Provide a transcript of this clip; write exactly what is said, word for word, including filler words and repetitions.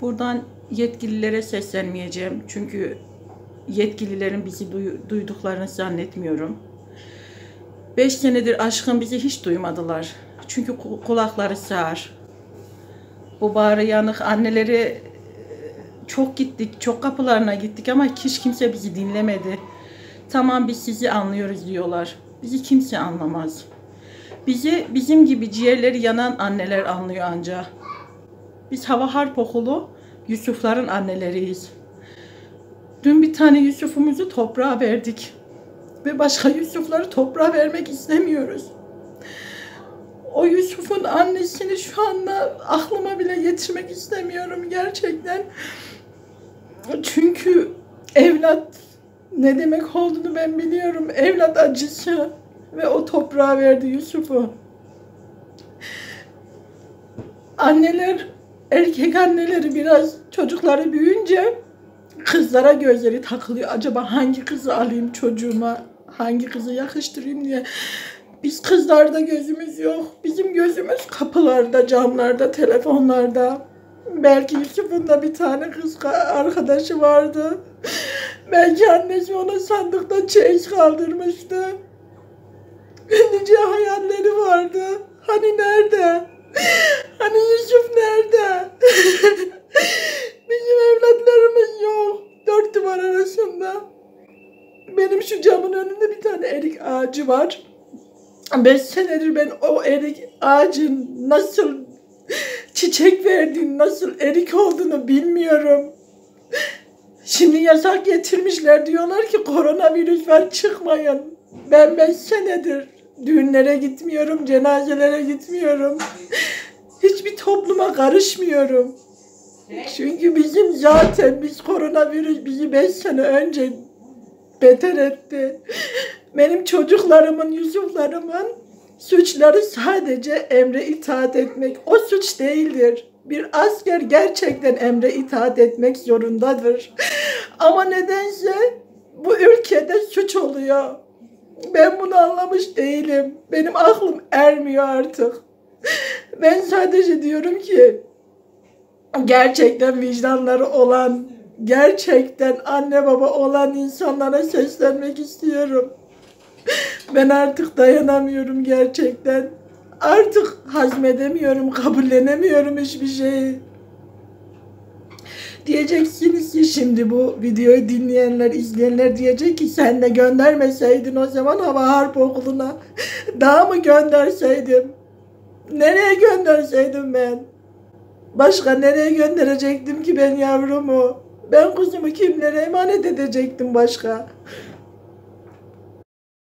Buradan yetkililere seslenmeyeceğim. Çünkü yetkililerin bizi duyduklarını zannetmiyorum. Beş senedir aşkın bizi hiç duymadılar. Çünkü kulakları sağır. Bu bağrı yanık anneleri çok gittik, çok kapılarına gittik ama hiç kimse bizi dinlemedi. Tamam biz sizi anlıyoruz diyorlar. Bizi kimse anlamaz. Bizi bizim gibi ciğerleri yanan anneler anlıyor anca. Biz Hava Harbiye Okulu Yusufların anneleriyiz. Dün bir tane Yusuf'umuzu toprağa verdik. Ve başka Yusuf'ları toprağa vermek istemiyoruz. O Yusuf'un annesini şu anda aklıma bile getirmek istemiyorum gerçekten. Çünkü evlat ne demek olduğunu ben biliyorum. Evlat acısı ve o toprağa verdi Yusuf'u. Anneler, erkek anneleri biraz çocukları büyüyünce kızlara gözleri takılıyor. Acaba hangi kızı alayım çocuğuma, hangi kızı yakıştırayım diye. Biz kızlarda gözümüz yok. Bizim gözümüz kapılarda, camlarda, telefonlarda. Belki Yusuf'un da bir tane kız arkadaşı vardı. Belki annesi ona sandıktan çeyiz kaldırmıştı. Nice hayalleri vardı. Hani nerede? Hani Yusuf nerede? Bizim evlatlarımız yok. Dört duvar arasında. Benim şu camın önünde bir tane erik ağacı var. Beş senedir ben o erik ağacın nasıl çiçek verdiğini, nasıl erik olduğunu bilmiyorum. Şimdi yasak getirmişler. Diyorlar ki koronavirüs var, çıkmayın. Ben beş senedir düğünlere gitmiyorum, cenazelere gitmiyorum. Hiçbir topluma karışmıyorum. Çünkü bizim zaten biz koronavirüs bizi beş sene önce beter etti. Benim çocuklarımın, Yusuflarımın suçları sadece emre itaat etmek. O suç değildir. Bir asker gerçekten emre itaat etmek zorundadır. Ama nedense bu ülkede suç oluyor. Ben bunu anlamış değilim. Benim aklım ermiyor artık. Ben sadece diyorum ki gerçekten vicdanları olan, gerçekten anne baba olan insanlara seslenmek istiyorum. Ben artık dayanamıyorum gerçekten. Artık hazmedemiyorum, kabullenemiyorum hiçbir şeyi. Diyeceksiniz ki şimdi bu videoyu dinleyenler, izleyenler diyecek ki sen de göndermeseydin o zaman Hava Harbiye Okulu'na. Daha mı gönderseydim? Nereye gönderseydim ben? Başka nereye gönderecektim ki ben yavrumu? Ben kuzumu kimlere emanet edecektim başka?